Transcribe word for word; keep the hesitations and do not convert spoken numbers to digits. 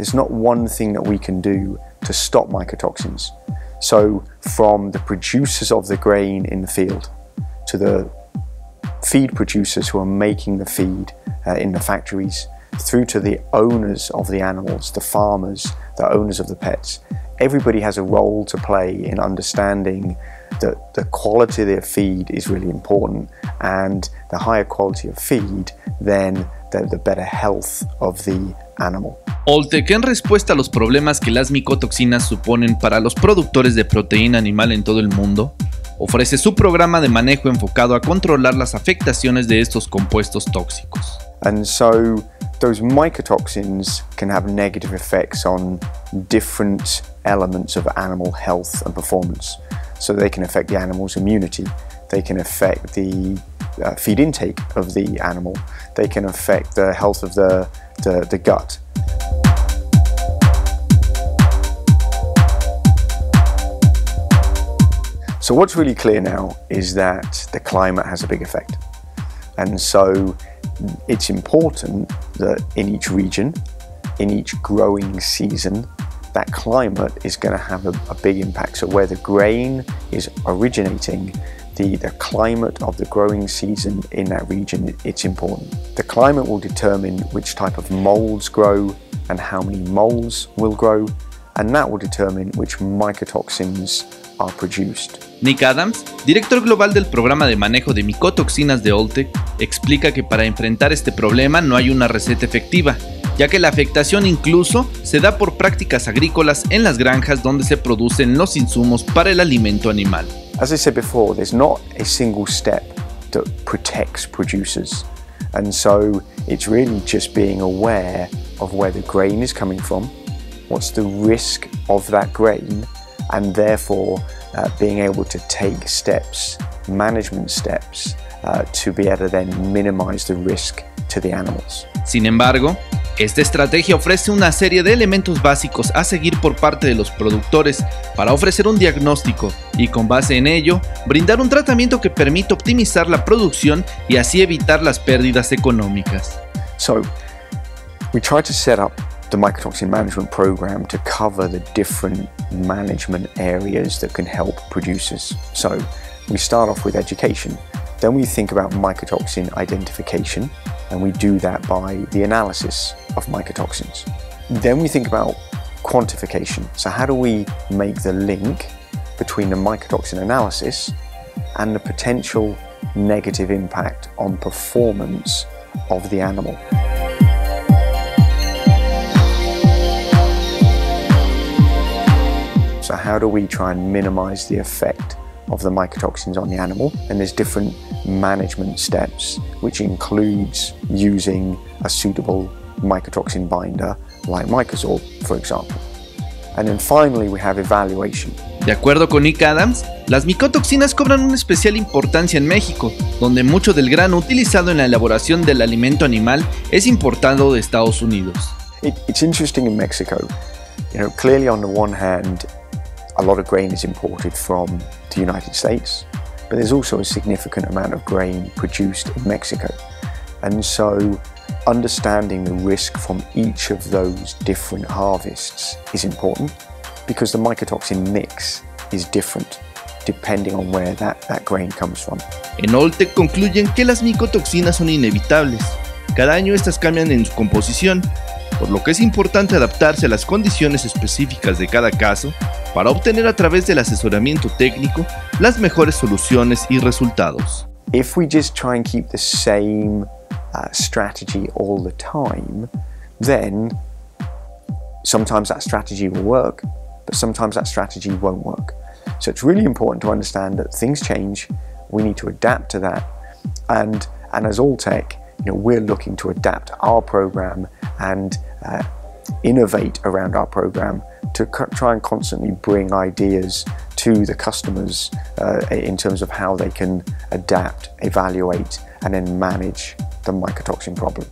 There's not one thing that we can do to stop mycotoxins. So from the producers of the grain in the field to the feed producers who are making the feed uh, in the factories, through to the owners of the animals, the farmers, the owners of the pets. Everybody has a role to play in understanding that the quality of their feed is really important, and the higher quality of feed, then the, the better health of the animal. Alltech, en respuesta a los problemas que las micotoxinas suponen para los productores de proteína animal en todo el mundo, ofrece su programa de manejo enfocado a controlar las afectaciones de estos compuestos tóxicos. And so those mycotoxins can have negative effects on different elements of animal health and performance. So they can affect the animal's immunity, they can affect the uh, feed intake of the animal, they can affect the health of the, the, the gut. So what's really clear now is that the climate has a big effect. And so it's important that in each region, in each growing season, that climate is going to have a, a big impact. So where the grain is originating, the, the climate of the growing season in that region, it's important. The climate will determine which type of molds grow and how many molds will grow, and that will determine which mycotoxins are produced. Nick Adams, director global del programa de manejo de micotoxinas de Alltech, explica que para enfrentar este problema no hay una receta efectiva, ya que la afectación incluso se da por prácticas agrícolas en las granjas donde se producen los insumos para el alimento animal. As I said before, there's not a single step that protects producers, and so it's really just being aware of where the grain is coming from, what's the risk of that grain, and therefore uh, being able to take steps, management steps, uh, to be able to then minimize the risk to the animals. Sin embargo, esta estrategia ofrece una serie de elementos básicos a seguir por parte de los productores para ofrecer un diagnóstico y, con base en ello, brindar un tratamiento que permita optimizar la producción y así evitar las pérdidas económicas. So, we try to set up the mycotoxin management program to cover the different management areas that can help producers. So we start off with education, then we think about mycotoxin identification, and we do that by the analysis of mycotoxins. Then we think about quantification. So how do we make the link between the mycotoxin analysis and the potential negative impact on performance of the animal? So how do we try and minimize the effect of the mycotoxins on the animal? And there's different management steps, which includes using a suitable mycotoxin binder like Micosol, for example. And then finally we have evaluation. De acuerdo con Nick Adams, las micotoxinas cobran una especial importancia en México, donde mucho del grano utilizado en la elaboración del alimento animal es importado de Estados Unidos. It, it's interesting in Mexico. You know, clearly on the one hand, a lot of grain is imported from the United States, but there's also a significant amount of grain produced in Mexico. And so understanding the risk from each of those different harvests is important, because the mycotoxin mix is different depending on where that, that grain comes from. En Alltech concluyen que las micotoxinas son inevitables. Cada año estas cambian en su composición, por lo que es importante adaptarse a las condiciones específicas de cada caso para obtener a través del asesoramiento técnico las mejores soluciones y resultados. If we just try and keep the same uh, strategy all the time, then sometimes that strategy will work, but sometimes that strategy won't work. So it's really important to understand that things change, we need to adapt to that, and, and as Alltech, you know, we're looking to adapt our program and uh, innovate around our program to try and constantly bring ideas to the customers uh, in terms of how they can adapt, evaluate, and then manage the mycotoxin problem.